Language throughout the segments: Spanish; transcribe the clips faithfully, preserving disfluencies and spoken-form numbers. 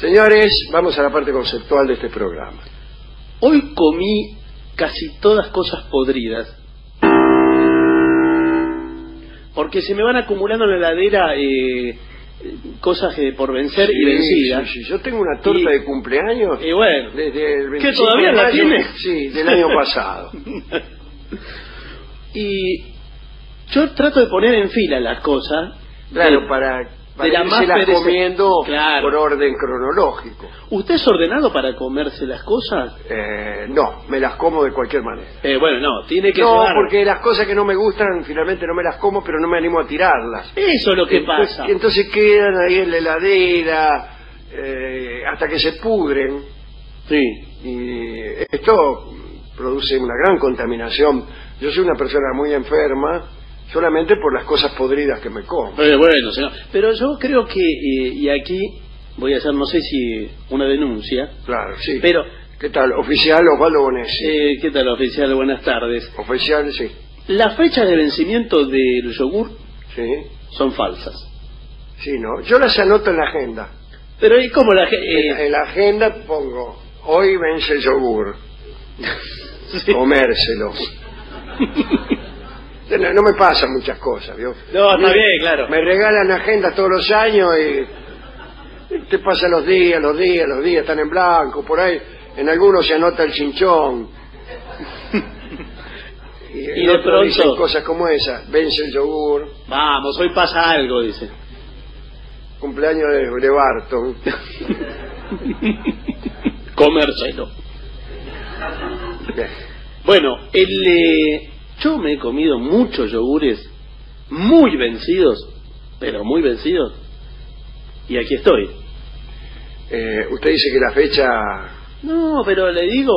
Señores, vamos a la parte conceptual de este programa. Hoy comí casi todas cosas podridas, porque se me van acumulando en la heladera eh, cosas eh, por vencer sí, y vencidas. Sí, sí. Yo tengo una torta y, de cumpleaños. Y bueno, desde el ¿qué todavía la tiene? Sí, del año pasado. Y yo trato de poner en fila las cosas. Claro, de, para, para de la más las comiendo claro. por orden cronológico. ¿Usted es ordenado para comerse las cosas? Eh, no, me las como de cualquier manera. Eh, bueno, no, tiene que No, llevar... porque las cosas que no me gustan, finalmente no me las como, pero no me animo a tirarlas. Eso es lo que entonces, pasa. Entonces quedan ahí en la heladera, eh, hasta que se pudren. Sí. Y esto produce una gran contaminación. Yo soy una persona muy enferma solamente por las cosas podridas que me como. Eh, bueno, señor. Pero yo creo que, eh, y aquí voy a hacer, no sé si una denuncia. Claro, sí. Pero, ¿qué tal, oficial Osvaldo Bonesi? Eh, ¿Qué tal, oficial? Buenas tardes. Oficial, sí. Las fechas de vencimiento del yogur sí. son falsas. Sí, no. Yo las anoto en la agenda. Pero, ¿y cómo la agenda? Eh... En, en la agenda pongo, hoy vence el yogur. Sí. Comérselo. No, no me pasan muchas cosas, ¿vio? No, está bien, claro. Me regalan agendas todos los años y te pasan los días, los días, los días, están en blanco, por ahí, en algunos se anota el chinchón. Y, y de pronto dicen cosas como esa, vence el yogur. Vamos, hoy pasa algo, dice. Cumpleaños de, de Bartón. Comérselo. Bien. Bueno, el... Eh... Yo me he comido muchos yogures muy vencidos, pero muy vencidos, y aquí estoy. Eh, usted dice que la fecha... No, pero le digo,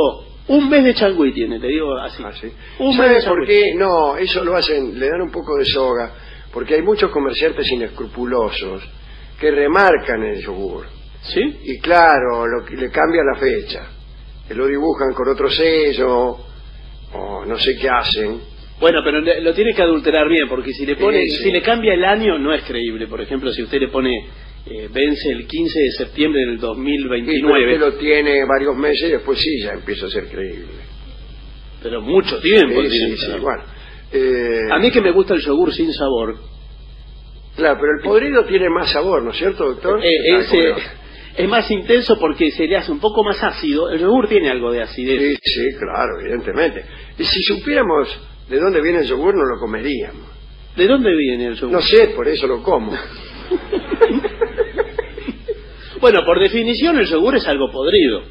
un mes de changüí tiene, te digo así. Ah, ¿sí? Un mes de changüí. ¿Por qué? No, eso lo hacen, le dan un poco de soga, porque hay muchos comerciantes inescrupulosos que remarcan el yogur. ¿Sí? Y claro, lo que le cambia la fecha, que lo dibujan con otro sello, o no sé qué hacen... Bueno, pero lo tiene que adulterar bien, porque si le pone, sí, sí. si le cambia el año no es creíble. Por ejemplo, si usted le pone eh, vence el quince de septiembre del dos mil veintinueve. Sí, pero usted lo tiene varios meses y después sí ya empieza a ser creíble. Pero mucho tiempo. Sí, tiene sí, sí, bueno, eh... A mí que me gusta el yogur sin sabor. Claro, pero el podrido tiene más sabor, ¿no es cierto, doctor? Eh, ese... Es más intenso porque se le hace un poco más ácido. El yogur tiene algo de acidez. Sí, sí, claro, evidentemente. Y si supiéramos de dónde viene el yogur, no lo comeríamos. ¿De dónde viene el yogur? No sé, por eso lo como. Bueno, por definición el yogur es algo podrido.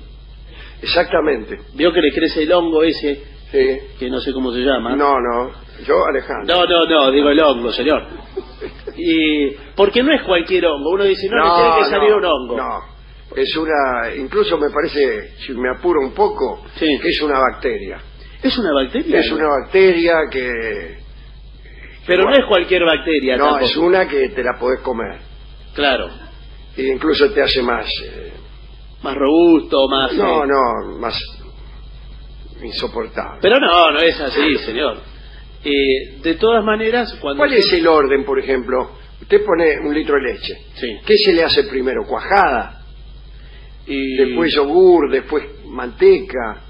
Exactamente. Vio que le crece el hongo ese, sí. que no sé cómo se llama. No, no, yo Alejandro. No, no, no, digo el hongo, señor. Y porque no es cualquier hongo. Uno dice, no, no le tiene que salir no, un hongo. No. Es una, incluso me parece, si me apuro un poco, sí. que es una bacteria. ¿Es una bacteria? Es una bacteria que... Pero bueno, no es cualquier bacteria. No, tampoco. Es una que te la podés comer. Claro. E incluso te hace más... Eh, más robusto, más... No, eh... no, más insoportable. Pero no, no es así, señor. Eh, de todas maneras... cuando ¿Cuál es el orden, por ejemplo? Usted pone un litro de leche. Sí. ¿Qué se le hace primero? ¿Cuajada? Y... después yogur, después manteca,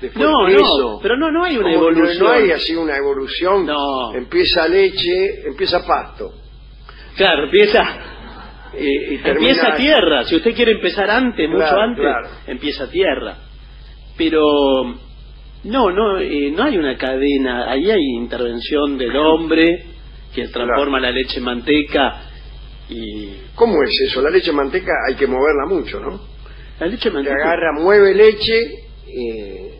después no, queso. No, pero no, no hay una Como evolución. No hay así una evolución. No. Empieza leche, empieza pasto. Claro, empieza y, y empieza tierra. Si usted quiere empezar antes, claro, mucho antes, claro. empieza tierra. Pero no, no, eh, no hay una cadena. Ahí hay intervención del hombre que transforma claro. la leche en manteca. Y... ¿Cómo es eso? La leche en manteca hay que moverla mucho, ¿no? La leche manteca. Te agarra, mueve leche, eh,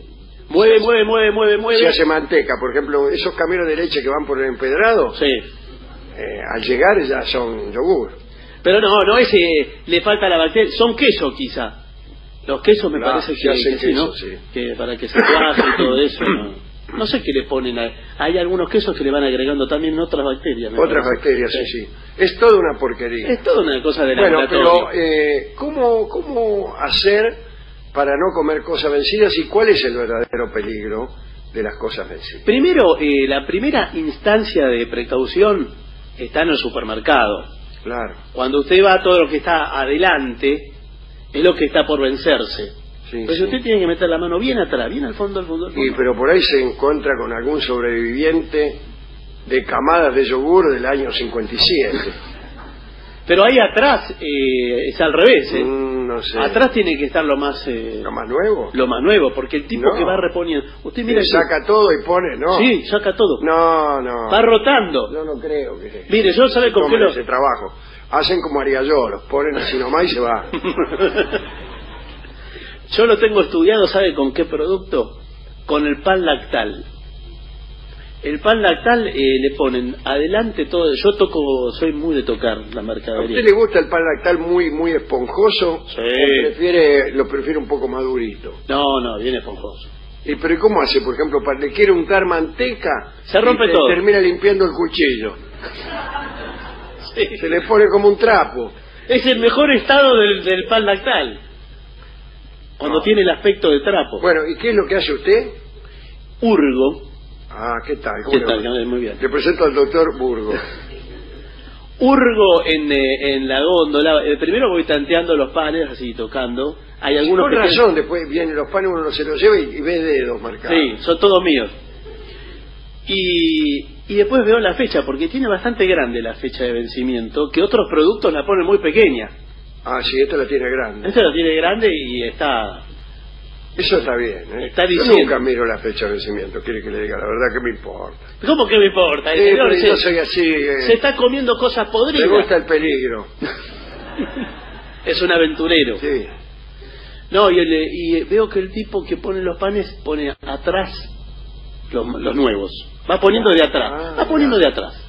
mueve, hace, mueve, mueve, mueve, mueve. Se hace manteca, por ejemplo, esos camiones de leche que van por el empedrado, sí. eh, al llegar ya son yogur. Pero no, no es, eh, le falta la bacteria, son queso quizá. Los quesos me no, parece que, hacen que, queso, sí, ¿no? sí. que para que se cuaje y todo eso. No, no sé qué le ponen. A, hay algunos quesos que le van agregando también otras bacterias. Otras parece. bacterias, sí, sí. Es toda una porquería. Es toda una cosa de la Bueno, pero eh, ¿cómo, ¿cómo hacer para no comer cosas vencidas y cuál es el verdadero peligro de las cosas vencidas? Primero, eh, la primera instancia de precaución está en el supermercado. Claro. Cuando usted va a todo lo que está adelante, es lo que está por vencerse. Sí, pues sí. Usted tiene que meter la mano bien atrás, bien al fondo del fondo, fondo. Sí, pero por ahí se encuentra con algún sobreviviente de camadas de yogur del año cincuenta y siete. Pero ahí atrás eh, es al revés, ¿eh? Mm, no sé. Atrás tiene que estar lo más... Eh, lo más nuevo. Lo más nuevo, porque el tipo no. que va reponiendo... Usted mira... saca que... todo y pone, ¿no? Sí, saca todo. No, no. Va rotando. Yo no creo que... Se... Mire, yo sabe con qué lo... ese trabajo. Hacen como haría yo, los ponen así nomás y se va. Yo lo tengo estudiado, ¿sabe con qué producto? Con el pan lactal. El pan lactal eh, le ponen adelante todo. Yo toco, soy muy de tocar la mercadería. ¿A usted le gusta el pan lactal muy muy esponjoso? Sí. ¿O prefiere, lo prefiere un poco madurito? No, no, bien esponjoso. ¿Y pero cómo hace? Por ejemplo, para, le quiere untar manteca. Se rompe y todo. Termina limpiando el cuchillo. Sí. Se le pone como un trapo. Es el mejor estado del, del pan lactal. Cuando no. tiene el aspecto de trapo. Bueno, ¿y qué es lo que hace usted? Urgo. Ah, ¿qué tal? ¿Qué tal? Muy bien. Te presento al doctor Burgo. Urgo en, eh, en la góndola. Eh, primero voy tanteando los panes, así, tocando. Hay algunos Por razón, tienen... después vienen los panes, uno se los lleva y, y ve dedos marcados. Sí, son todos míos. Y, y después veo la fecha, porque tiene bastante grande la fecha de vencimiento, que otros productos la ponen muy pequeña. Ah, sí, esta la tiene grande. Esta la tiene grande y está... Eso está bien, ¿eh? Está diciendo. Yo nunca miro la fecha de vencimiento, quiere que le diga la verdad, que me importa. ¿Cómo que me importa? El sí, señor, se, yo soy así. Eh, se está comiendo cosas podridas. Me gusta el peligro. Es un aventurero. Sí. No, y, el, y veo que el tipo que pone los panes pone atrás los, los nuevos. Va poniendo de atrás, ah, va poniendo claro. de atrás.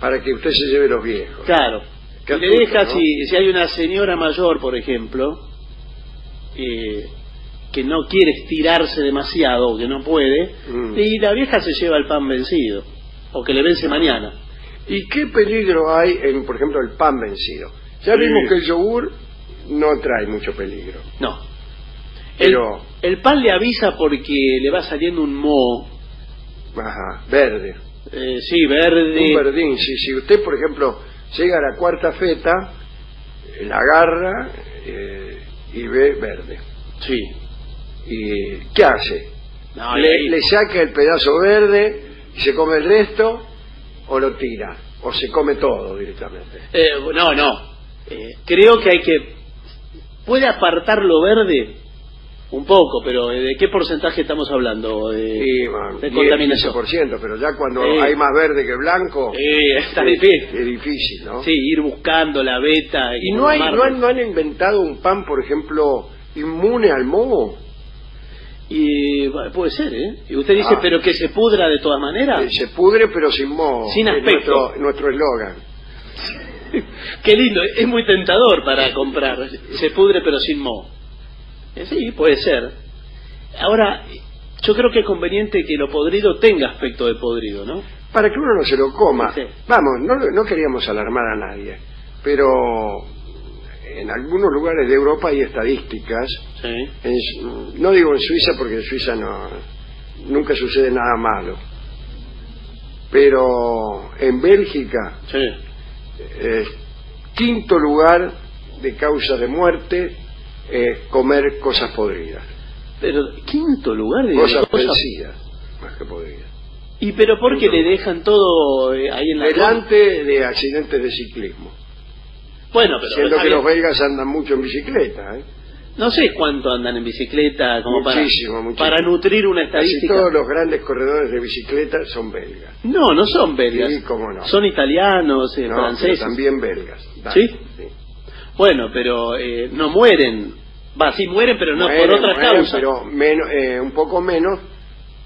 Para que usted se lleve los viejos. Claro. Y le astuta, deja, ¿no? si, si hay una señora mayor, por ejemplo... Eh, que no quiere estirarse demasiado o que no puede, mm. y la vieja se lleva el pan vencido, o que le vence mañana. ¿Y qué peligro hay en, por ejemplo, el pan vencido? Ya vimos mm. que el yogur no trae mucho peligro. No. Pero... El, el pan le avisa porque le va saliendo un moho. Ajá, verde. Eh, sí, verde. Un verdín, sí. Si usted, por ejemplo, llega a la cuarta feta, la agarra eh, y ve verde. Sí. ¿Y qué hace? No, le, le saca el pedazo verde y se come el resto, o lo tira, o se come todo directamente. Eh, no, no. Eh, creo que hay que... Puede apartar lo verde un poco, pero ¿de qué porcentaje estamos hablando? De, sí, man, de contaminación. diez, quince por ciento, pero ya cuando eh, hay más verde que blanco... Eh, está es, difícil. Es difícil, ¿no? Sí, ir buscando la beta... ¿Y no, hay, no, han, no han inventado un pan, por ejemplo, inmune al moho? Y puede ser, ¿eh? Y usted dice, ah, pero que se pudra de todas maneras. Se pudre, pero sin moho. Sin aspecto. Es nuestro eslogan. Qué lindo, es muy tentador para comprar. Se pudre, pero sin moho. Sí, puede ser. Ahora, yo creo que es conveniente que lo podrido tenga aspecto de podrido, ¿no? Para que uno no se lo coma. Sí. Vamos, no, no queríamos alarmar a nadie, pero... En algunos lugares de Europa hay estadísticas, sí. en, no digo en Suiza porque en Suiza no nunca sucede nada malo, pero en Bélgica, sí. eh, quinto lugar de causa de muerte es comer cosas podridas. Pero quinto lugar de cosas vencidas, más que podridas. ¿Y pero por qué le dejan todo ahí en la delante de accidentes de ciclismo? Bueno, pero... Siendo que los belgas andan mucho en bicicleta, ¿eh? No sé cuánto andan en bicicleta, como muchísimo, para, muchísimo. Para nutrir una estadística. Casi todos los grandes corredores de bicicleta son belgas. No, no son belgas. Sí, cómo no. Son italianos, eh, no, franceses. Pero también belgas. Dale, ¿sí? Sí. Bueno, pero eh, no mueren. Va, sí mueren, pero no mueren, por otras mueren, causas. Pero menos, eh, un poco menos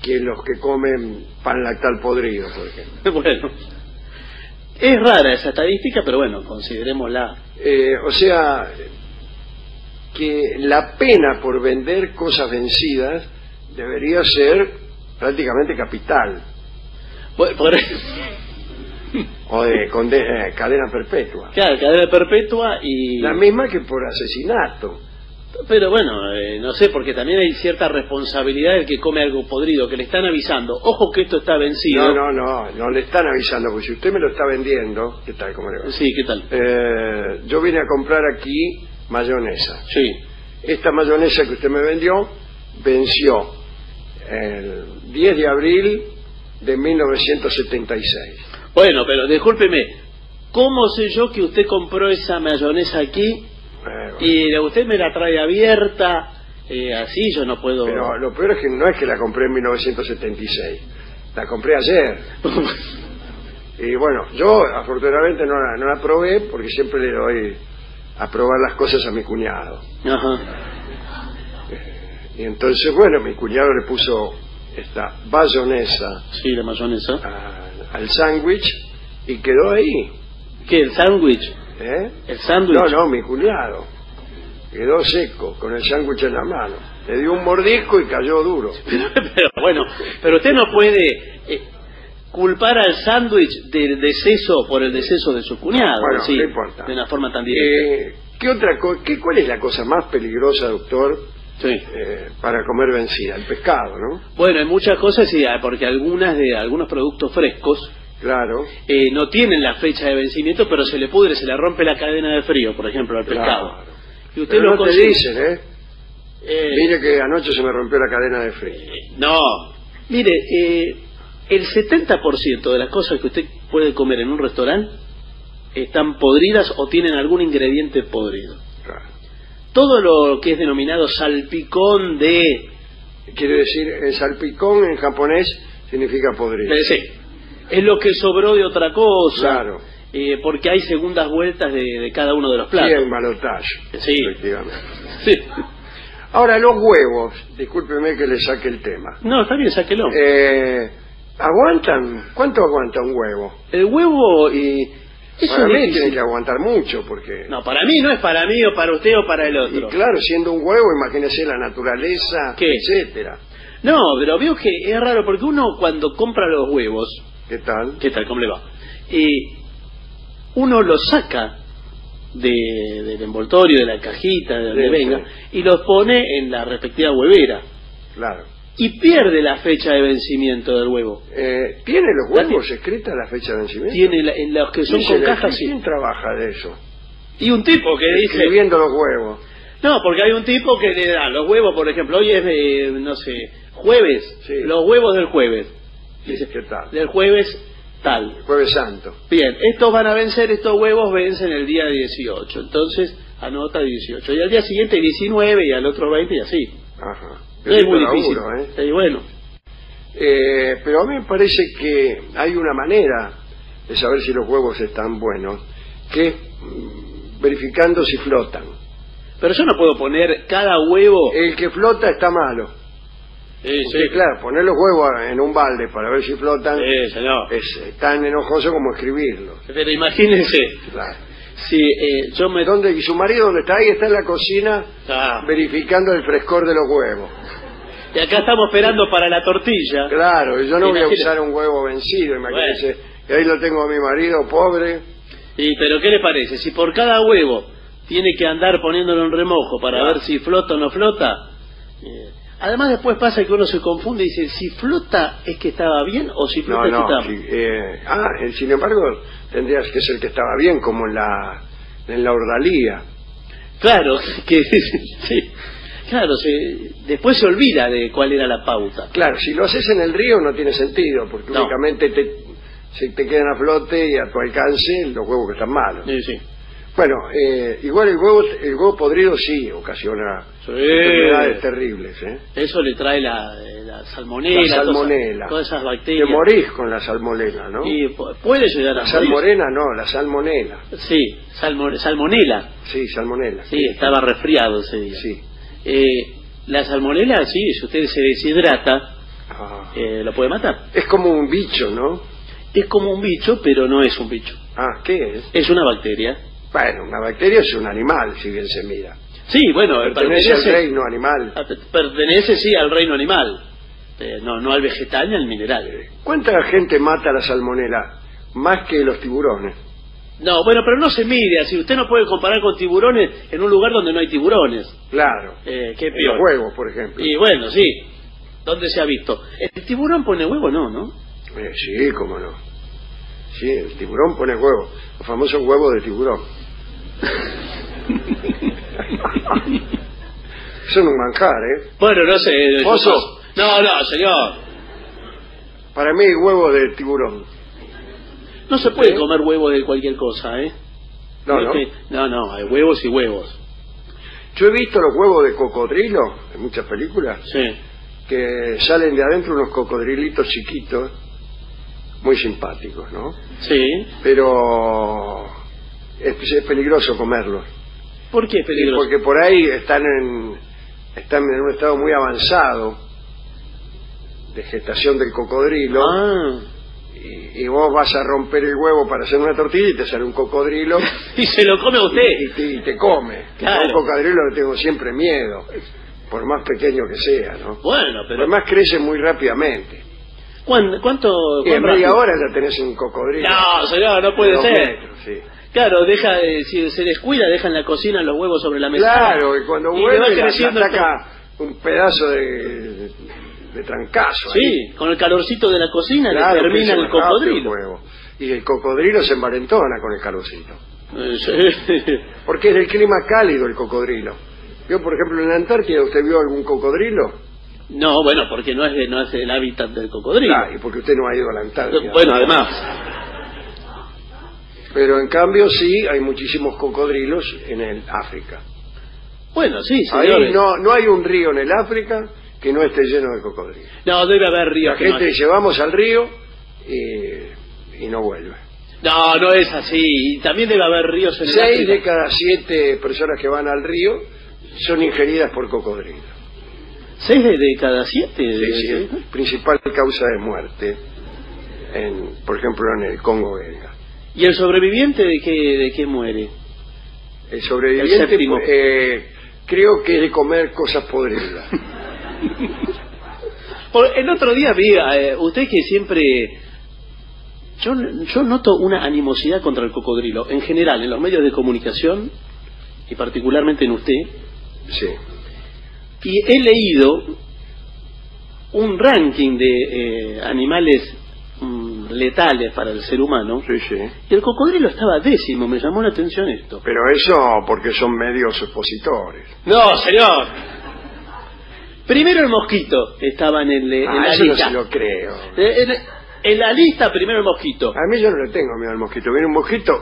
que los que comen pan lactal podrido, por ejemplo. Bueno... Es rara esa estadística, pero bueno, considerémosla. Eh, o sea, que la pena por vender cosas vencidas debería ser prácticamente capital. Por, por... O de condena, cadena perpetua. Claro, cadena perpetua y... La misma que por asesinato. Pero bueno, eh, no sé, porque también hay cierta responsabilidad del que come algo podrido, que le están avisando, ojo que esto está vencido. No, no, no, no le están avisando, porque si usted me lo está vendiendo, ¿qué tal? ¿Cómo le va? Sí, ¿qué tal? Eh, yo vine a comprar aquí mayonesa. Sí. Esta mayonesa que usted me vendió venció el diez de abril de mil novecientos setenta y seis. Bueno, pero discúlpeme, ¿cómo sé yo que usted compró esa mayonesa aquí? Bueno, y usted me la trae abierta, eh, así yo no puedo... Pero lo peor es que no es que la compré en mil novecientos setenta y seis, la compré ayer. Y bueno, yo afortunadamente no la, no la probé, porque siempre le doy a probar las cosas a mi cuñado. Ajá. Y entonces, bueno, mi cuñado le puso esta bayonesa. Sí, la mayonesa. A, al sándwich, y quedó ahí. ¿Qué, el sándwich? ¿Eh? ¿El sándwich? No, no, mi cuñado. Quedó seco, con el sándwich en la mano. Le dio un mordisco y cayó duro. Pero, pero bueno, pero usted no puede eh, culpar al sándwich del deceso, por el deceso de su cuñado. Bueno, sí, no importa. De una forma tan directa. Eh, ¿qué otra co qué, ¿Cuál es la cosa más peligrosa, doctor? Sí. Eh, para comer vencida, el pescado, ¿no? Bueno, hay muchas cosas, sí, porque algunas de algunos productos frescos, claro, eh, no tienen la fecha de vencimiento, pero se le pudre, se le rompe la cadena de frío, por ejemplo, al pescado. Claro. Y usted pero lo no consigue... te dicen, ¿eh? ¿eh? Mire que anoche se me rompió la cadena de frío. Eh, no, mire, eh, el setenta por ciento de las cosas que usted puede comer en un restaurante están podridas o tienen algún ingrediente podrido. Claro. Todo lo que es denominado salpicón de... Quiere decir, el salpicón en japonés significa podrido. Sí, es lo que sobró de otra cosa. Claro. Eh, porque hay segundas vueltas de, de cada uno de los platos. Sí, el balotaje. Sí. Efectivamente. Sí. Ahora, los huevos. Discúlpeme que le saque el tema. No, está bien, sáquelo. Eh, ¿Aguantan? ¿Cuánto aguanta un huevo? El huevo... Eh, Eso para mí tiene que aguantar mucho, porque... No, para mí no es para mí, o para usted, o para el otro. Y claro, siendo un huevo, imagínese la naturaleza, ¿qué? Etcétera. No, pero veo que es raro, porque uno cuando compra los huevos... ¿Qué tal? ¿Qué tal? ¿Cómo le va? Eh, uno los saca de, del envoltorio, de la cajita, de donde sí, venga, sí. Y los pone en la respectiva huevera. Claro. Y pierde la fecha de vencimiento del huevo. Eh, ¿Tiene los huevos escrita la fecha de vencimiento? Tiene la, en los que son con cajas. ¿Quién trabaja de eso? Y un tipo que dice... Escribiendo los huevos. No, porque hay un tipo que le da los huevos, por ejemplo, hoy es, eh, no sé, jueves, sí. Los huevos del jueves. Dice, ¿qué tal? Del jueves tal. El jueves santo. Bien, estos van a vencer, estos huevos vencen el día dieciocho. Entonces, anota dieciocho. Y al día siguiente diecinueve, y al otro veinte, y así. Ajá. No es muy difícil. Uno, ¿eh? Sí, bueno. Eh, pero a mí me parece que hay una manera de saber si los huevos están buenos, que es verificando si flotan. Pero yo no puedo poner cada huevo... El que flota está malo. Sí, porque, sí. Claro, poner los huevos en un balde para ver si flotan sí, señor. Es tan enojoso como escribirlo. Pero imagínese... Claro. Sí, eh, yo me... ¿Dónde? ¿Y su marido dónde está? Ahí está en la cocina, ah. Verificando el frescor de los huevos. Y acá estamos esperando para la tortilla. Claro, yo no imagínate. Voy a usar un huevo vencido, imagínense. Bueno. Y ahí lo tengo a mi marido, pobre. ¿Y pero qué le parece? Si por cada huevo tiene que andar poniéndolo en remojo para claro. Ver si flota o no flota. Eh, además después pasa que uno se confunde y dice, si flota es que estaba bien o si flota no, no, es que estaba... Eh, ah, sin embargo... Tendrías que ser que estaba bien, como en la, en la ordalía. Claro, que sí, claro, se, después se olvida de cuál era la pauta. Claro, si lo haces en el río no tiene sentido, porque no. Únicamente te, se te quedan a flote y a tu alcance los huevos que están malos. Sí, sí. Bueno, eh, igual el huevo, el huevo podrido sí ocasiona sí. Enfermedades terribles. ¿Eh? Eso le trae la, la salmonela, la salmonela. Todas, todas esas bacterias. Te morís con la salmonela, ¿no? Y puede llegar a morir. La salmorena no, la salmonela. Sí, salmo, salmonela. Sí, salmonela. Sí, estaba resfriado ese día. Sí. Eh, la salmonela, sí, si usted se deshidrata, ah. eh, lo puede matar. Es como un bicho, ¿no? Es como un bicho, pero no es un bicho. Ah, ¿qué es? Es una bacteria. Bueno, una bacteria es un animal, si bien se mira. Sí, bueno... Pertenece, pertenece al reino animal. A, pertenece, sí, al reino animal. Eh, no, no al vegetal ni al mineral. ¿Cuánta gente mata la salmonela? Más que los tiburones. No, bueno, pero no se mide así. Usted no puede comparar con tiburones en un lugar donde no hay tiburones. Claro. Eh, qué peor. Los huevos, por ejemplo. Y bueno, sí. ¿Dónde se ha visto? ¿El tiburón pone huevo? No, ¿no? Eh, sí, cómo no. Sí, el tiburón pone huevo. Los famosos huevos de tiburón. Son un manjar, ¿eh? Bueno, no sé. ¿Oso? No, no, señor. Para mí, huevo de tiburón. No se puede ¿Eh? comer huevos de cualquier cosa, ¿eh? No, no. Este, no, no, hay huevos y huevos. Yo he visto los huevos de cocodrilo en muchas películas. Sí. Que salen de adentro unos cocodrilitos chiquitos, muy simpáticos, ¿no? Sí. Pero es, es peligroso comerlos. ¿Por qué es peligroso? Porque por ahí están en, están en un estado muy avanzado de gestación del cocodrilo. Ah. Y, y vos vas a romper el huevo para hacer una tortilla y te sale un cocodrilo. Y se lo come usted. Y, y, y te come. Claro. Un cocodrilo le tengo siempre miedo, por más pequeño que sea, ¿no? Bueno, pero... Además crece muy rápidamente. ¿Cuánto? ¿Cuánto y en media hora ya tenés un cocodrilo. No, señor, no puede ser. Metros, sí. Claro, deja, eh, si se descuida, deja en la cocina los huevos sobre la mesa. Claro, y cuando vuelve le ataca todo un pedazo de... de trancazo. Sí, ahí. Con el calorcito de la cocina, claro, le termina el cocodrilo. Huevo. Y el cocodrilo se envalentona con el calorcito. Sí. Porque es del clima cálido el cocodrilo. Yo, por ejemplo, en la Antártida, ¿usted vio algún cocodrilo? No, bueno, porque no es, no es el hábitat del cocodrilo. Ah, y porque usted no ha ido a la Antártida. Bueno, además. Pero en cambio sí hay muchísimos cocodrilos en el África. Bueno, sí, señores. Ahí no, no hay un río en el África que no esté lleno de cocodrilos. No, debe haber ríos. La que gente no hay. Llevamos al río y, y no vuelve. No, no es así. También debe haber ríos en el África. Seis de cada siete personas que van al río son ingeridas por cocodrilos. ¿Seis de cada siete? Sí, sí. Principal causa de muerte, en, por ejemplo, en el Congo belga. ¿Y el sobreviviente de qué, de qué muere? El sobreviviente, el séptimo. Eh, creo que es de comer cosas podridas. El otro día vi, eh, usted que siempre... Yo, yo noto una animosidad contra el cocodrilo, en general, en los medios de comunicación, y particularmente en usted. Sí. Y he leído un ranking de eh, animales mm, letales para el ser humano. Sí, sí. Y el cocodrilo estaba décimo, me llamó la atención esto. Pero eso porque son medios opositores. No, señor. Primero el mosquito estaba en, el, en ah, la eso lista. No se lo creo. En, en la lista primero el mosquito. A mí yo no le tengo miedo al mosquito. Viene un mosquito...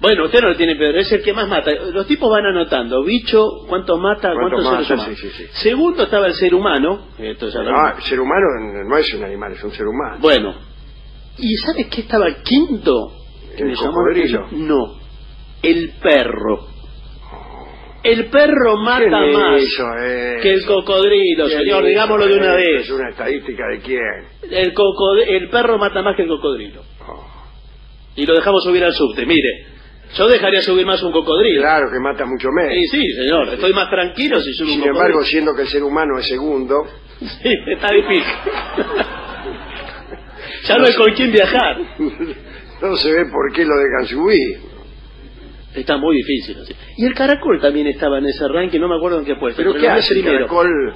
Bueno, usted no lo tiene, Pedro, es el que más mata. Los tipos van anotando, bicho, cuánto mata, cuánto, ¿cuánto ser humano? Sí, sí, sí. Segundo estaba el ser humano. Esto ya no, lo... el ser humano no es un animal, es un ser humano. Bueno, ¿y sabes qué estaba quinto? ¿El me cocodrilo? Llamó... No, el perro. El perro mata más eso, eso? que el cocodrilo, señor, digámoslo de una vez. ¿Es una estadística de quién? El, cocod... el perro mata más que el cocodrilo. Oh. Y lo dejamos subir al subte, mire. Yo dejaría subir más un cocodrilo. Claro, que mata mucho menos. Sí, sí, señor. Sí. Estoy más tranquilo si subo un cocodrilo. Sin embargo, siendo que el ser humano es segundo... Sí, está difícil. Ya no, no hay con quién viajar. No se ve por qué lo dejan subir. Está muy difícil. Así. Y el caracol también estaba en ese ranking, no me acuerdo en qué puesto. ¿Pero, pero qué hace el caracol?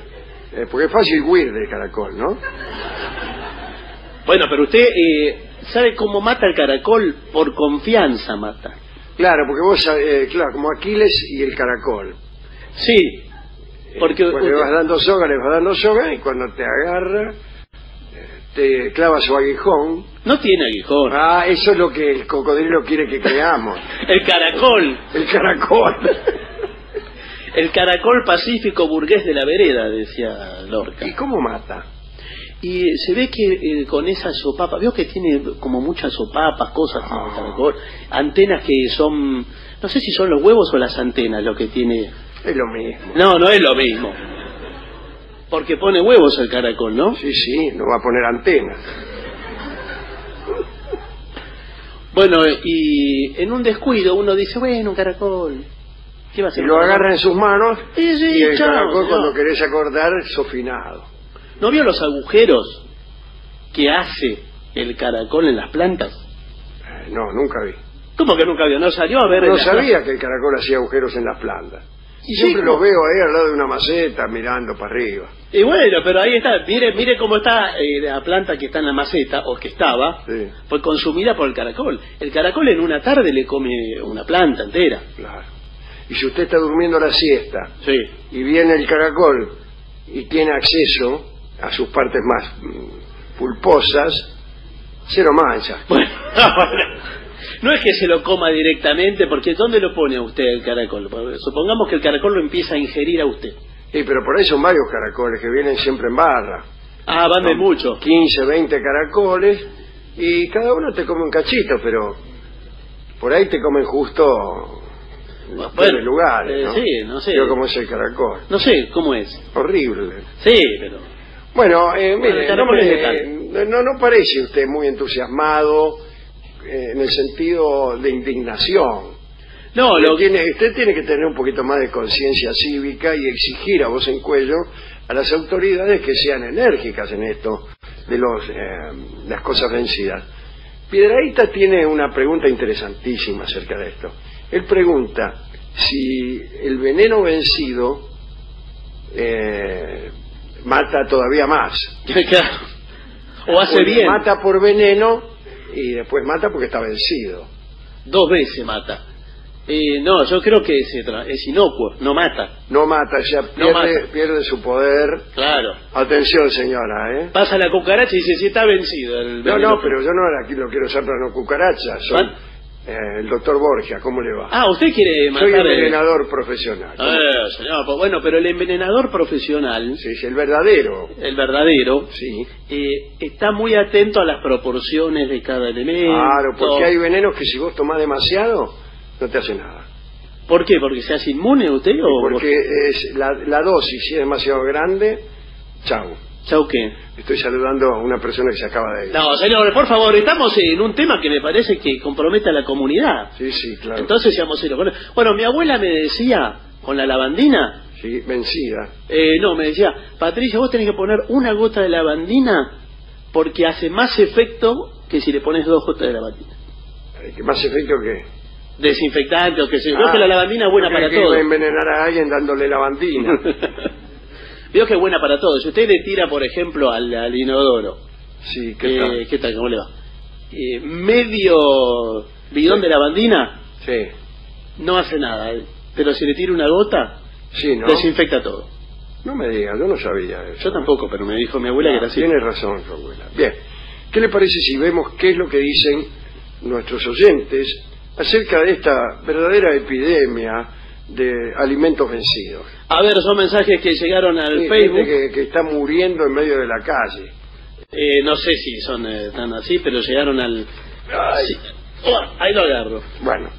Eh, porque es fácil huir del caracol, ¿no? Bueno, pero usted eh, sabe cómo mata el caracol. Por confianza mata. Claro, porque vos, eh, claro, como Aquiles y el caracol. Sí, porque... Eh, cuando usted... le vas dando soga, le vas dando soga, y cuando te agarra, eh, te clava su aguijón. No tiene aguijón. Ah, eso es lo que el cocodrilo quiere que creamos. El caracol. El caracol. El caracol pacífico burgués de la vereda, decía Lorca. ¿Y cómo mata? Y se ve que eh, con esa sopapa, veo que tiene como muchas sopapas, cosas, oh. caracol, antenas que son, no sé si son los huevos o las antenas lo que tiene. Es lo mismo. No, no es lo mismo. Porque pone huevos el caracol, ¿no? Sí, sí, no va a poner antenas. Bueno, y en un descuido uno dice, bueno, un caracol. ¿Qué va a hacer? Y lo agarra en sus manos, sí, sí, y el chao, caracol no. Cuando querés acordar, sofinado. ¿No vio los agujeros que hace el caracol en las plantas? Eh, no, nunca vi. ¿Cómo que nunca vio? No salió a ver. No, no sabía que el caracol hacía agujeros en las plantas. Y siempre sí, los veo ahí al lado de una maceta mirando para arriba. Y bueno, pero ahí está. Mire, mire cómo está eh, la planta que está en la maceta, o que estaba, sí. Fue consumida por el caracol. El caracol en una tarde le come una planta entera. Claro. y si usted está durmiendo la siesta sí. y viene el caracol y tiene acceso a sus partes más pulposas, se lo mancha. Bueno, no es que se lo coma directamente, porque ¿dónde lo pone a usted el caracol? Supongamos que el caracol lo empieza a ingerir a usted. Sí, pero por ahí son varios caracoles que vienen siempre en barra. Ah, van de mucho. quince, veinte caracoles y cada uno te come un cachito, pero por ahí te comen justo en bueno, lugares, ¿no? Eh, sí, no sé. Yo como es el caracol. No sé, ¿cómo es? Horrible. Sí, pero... Bueno, eh, mire, bueno, no, eh, no, no parece usted muy entusiasmado eh, en el sentido de indignación. No, lo que... tiene, usted tiene que tener un poquito más de conciencia cívica y exigir a voz en cuello a las autoridades que sean enérgicas en esto de los, eh, las cosas vencidas. Piedrahíta tiene una pregunta interesantísima acerca de esto. Él pregunta si el veneno vencido eh, mata todavía más. Claro. O hace pues bien. Mata por veneno y después mata porque está vencido. Dos veces mata. Eh, no, yo creo que es, es inocuo, no mata. No mata, ya pierde, no mata. Pierde su poder. Claro. Atención, señora, ¿eh? Pasa la cucaracha y dice, si está vencido. El no, no, pero yo no aquí lo quiero usar para no cucaracha. Son, eh, el doctor Borgia, ¿cómo le va? Ah, usted quiere matar. Soy envenenador el... profesional. ¿No? Eh, señor, pues, bueno, pero el envenenador profesional... Sí, es el verdadero. El verdadero. Sí. Eh, está muy atento a las proporciones de cada elemento. Claro, porque hay venenos que si vos tomás demasiado... no te hace nada. ¿Por qué? ¿Porque se hace inmune usted? O porque es la, la dosis, si es demasiado grande, chau. ¿Chau qué? Estoy saludando a una persona que se acaba de ir. No, señor, por favor, estamos en un tema que me parece que compromete a la comunidad. Sí, sí, claro. Entonces seamos serios. Bueno, bueno, mi abuela me decía, con la lavandina... Sí, vencida. Eh, no, me decía, Patricio, vos tenés que poner una gota de lavandina porque hace más efecto que si le pones dos gotas de lavandina. ¿Qué más efecto que...? Desinfectante o que se... Ah, veo que la lavandina es buena para todo. No envenenar a alguien dándole lavandina. Veo que es buena para todo. Si usted le tira, por ejemplo, al, al inodoro. Sí, ¿qué eh, tal? ¿Qué tal? ¿Cómo le va? Eh, medio bidón sí. de lavandina. Sí. No hace nada. Eh. Pero si le tira una gota, sí, ¿no? Desinfecta todo. No me diga, yo no sabía eso. Yo tampoco, pero me dijo mi abuela no, que era así. Tiene razón su abuela. Bien. ¿Qué le parece si vemos qué es lo que dicen nuestros oyentes acerca de esta verdadera epidemia de alimentos vencidos? A ver, son mensajes que llegaron al sí, Facebook. Gente que, que está muriendo en medio de la calle. Eh, no sé si son eh, tan así, pero llegaron al... Ay. Sí. Oh, ahí lo agarro. Bueno,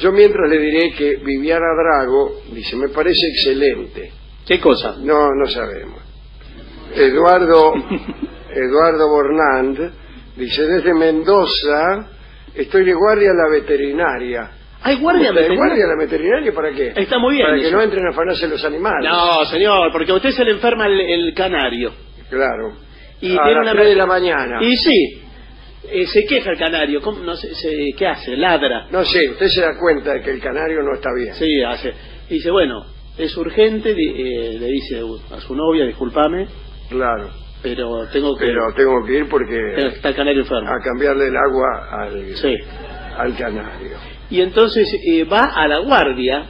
yo mientras le diré que Viviana Drago dice, me parece excelente. ¿Qué cosa? No, no sabemos. Eduardo, Eduardo Bornand dice, desde Mendoza... Estoy de guardia a la veterinaria. ¿Hay guardia veterinaria? ¿De guardia a la veterinaria para qué? Está muy bien. Para eso. Que no entren a afanarse los animales. No, señor, porque a usted se le enferma el, el canario. Claro. Y a tiene las una... tres de la mañana. Y sí, eh, se queja el canario. ¿Cómo? No sé, se, ¿qué hace? Ladra. No sé, usted se da cuenta de que el canario no está bien. Sí, hace. Dice, bueno, es urgente, eh, le dice a su novia, discúlpame. Claro. Pero tengo que Pero tengo que ir porque... Está el canario enfermo. A cambiarle el agua al, sí. al canario. Y entonces eh, va a la guardia...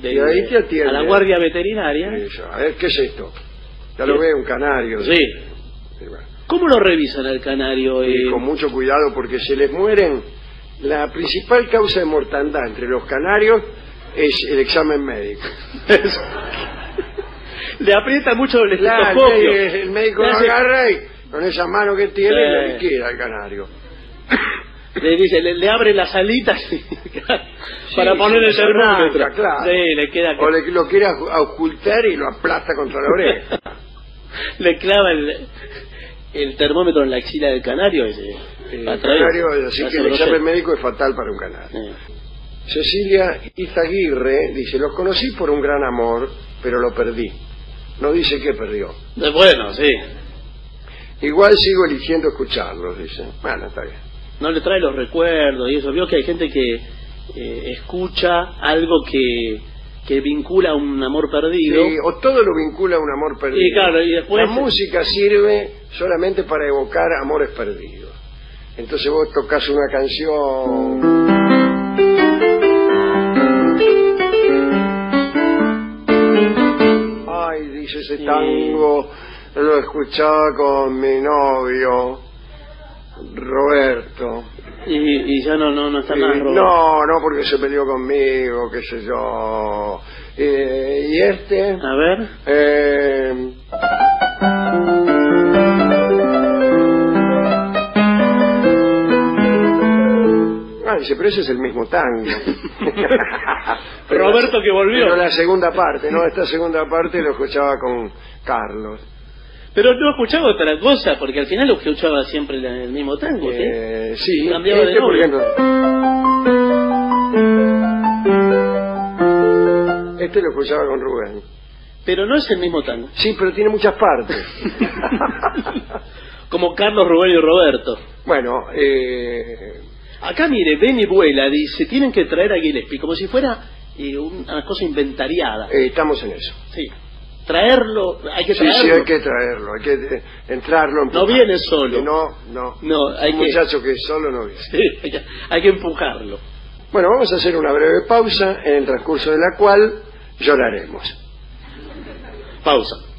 De, ¿Y ahí te atiende? A la guardia veterinaria. Eso. A ver, ¿qué es esto? Ya ¿Qué? Lo ve un canario. Sí. sí bueno. ¿Cómo lo revisan al canario? Eh? Con mucho cuidado porque se les mueren. La principal causa de mortandad entre los canarios es el examen médico. Le aprieta mucho el estetoscopio. El, el médico lo hace... agarra y con esa mano que tiene eh... le liquida al canario. Le dice, le, le abre las alitas para sí, poner el termómetro. Claro. Sí, le queda... O le, lo quiere ocultar y lo aplasta contra la oreja. Le clava el, el termómetro en la axila del canario. Ese, el canario así que el examen médico es fatal para un canario. Eh. Cecilia Izaguirre dice, los conocí por un gran amor, pero lo perdí. No dice que perdió. Bueno, sí. Igual sigo eligiendo escucharlos, dice. Bueno, está bien. No le trae los recuerdos y eso. Vio que hay gente que eh, escucha algo que, que vincula a un amor perdido. Sí, o todo lo vincula a un amor perdido. Y claro, y después... La música sirve solamente para evocar amores perdidos. Entonces vos tocas una canción... ese sí. tango lo escuchaba con mi novio Roberto. Y, y ya no no no está más Roberto. No, no, porque se peleó conmigo, qué sé yo. Eh, y este... A ver... Eh, ah, dice, pero ese es el mismo tango. Pero Roberto que volvió. Pero la segunda parte, ¿no? Esta segunda parte lo escuchaba con Carlos. Pero no escuchaba otra cosa, porque al final lo escuchaba siempre el mismo tango, ¿sí? Eh, sí. Cambiaba este, de por ejemplo. Este lo escuchaba con Rubén. Pero no es el mismo tango. Sí, pero tiene muchas partes. Como Carlos, Rubén y Roberto. Bueno, eh... acá mire, Benny Vuela dice, tienen que traer a Gillespie, como si fuera eh, una cosa inventariada. Eh, estamos en eso. Sí. Traerlo, hay que traerlo. Sí, sí, hay que traerlo, hay que entrarlo. Empujarlo. No viene solo. No, no. No, hay un que... muchacho que solo no viene. Sí, hay que, hay que empujarlo. Bueno, vamos a hacer una breve pausa, en el transcurso de la cual lloraremos. Pausa.